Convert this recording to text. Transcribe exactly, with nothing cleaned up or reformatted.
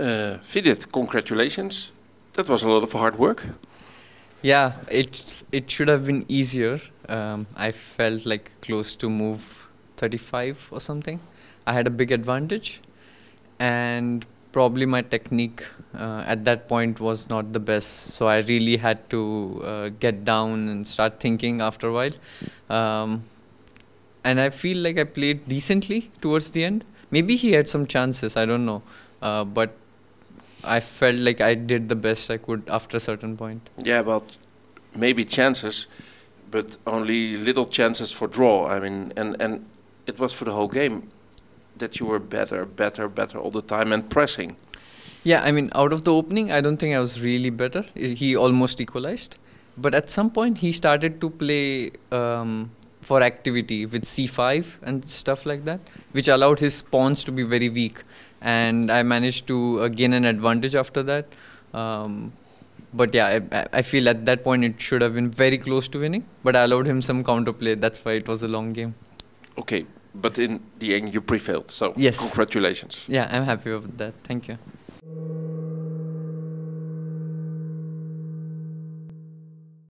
Uh, Vidit, congratulations. That was a lot of hard work. Yeah, it, it should have been easier. Um, I felt like close to move thirty-five or something. I had a big advantage, and probably my technique uh, at that point was not the best. So I really had to uh, get down and start thinking after a while. Um, and I feel like I played decently towards the end. Maybe he had some chances, I don't know. Uh, but I felt like I did the best I could after a certain point. Yeah, well, maybe chances, but only little chances for draw. I mean, and, and it was for the whole game that you were better, better, better all the time and pressing. Yeah, I mean, out of the opening, I don't think I was really better. He almost equalized. But at some point, he started to play um, for activity with c five and stuff like that, which allowed his pawns to be very weak. And I managed to uh, gain an advantage after that. Um, but yeah, I, I feel at that point it should have been very close to winning, but I allowed him some counterplay. That's why it was a long game. Okay, but in the end you prevailed, so yes. Congratulations. Yeah, I'm happy with that. Thank you.